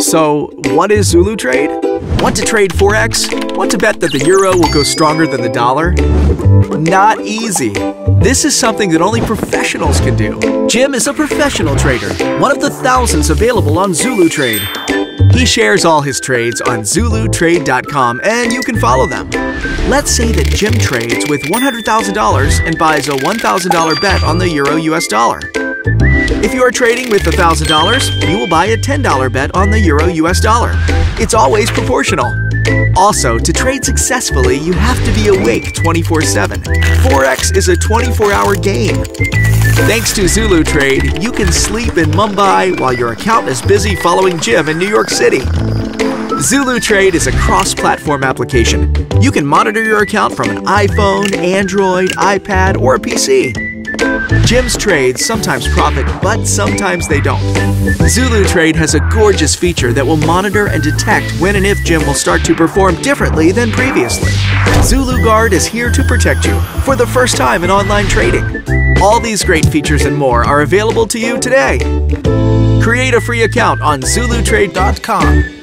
So what is ZuluTrade? Want to trade Forex? Want to bet that the euro will go stronger than the dollar? Not easy. This is something that only professionals can do. Jim is a professional trader, one of the thousands available on ZuluTrade. He shares all his trades on ZuluTrade.com and you can follow them. Let's say that Jim trades with $100,000 and buys a $1,000 bet on the euro-US dollar. If you are trading with $1,000, you will buy a $10 bet on the euro-US dollar. It's always proportional. Also, to trade successfully, you have to be awake 24/7. Forex is a 24-hour game. Thanks to ZuluTrade, you can sleep in Mumbai while your account is busy following Jim in New York City. ZuluTrade is a cross-platform application. You can monitor your account from an iPhone, Android, iPad, or a PC. Jim's trades sometimes profit, but sometimes they don't. ZuluTrade has a gorgeous feature that will monitor and detect when and if Jim will start to perform differently than previously. ZuluGuard is here to protect you for the first time in online trading. All these great features and more are available to you today. Create a free account on ZuluTrade.com.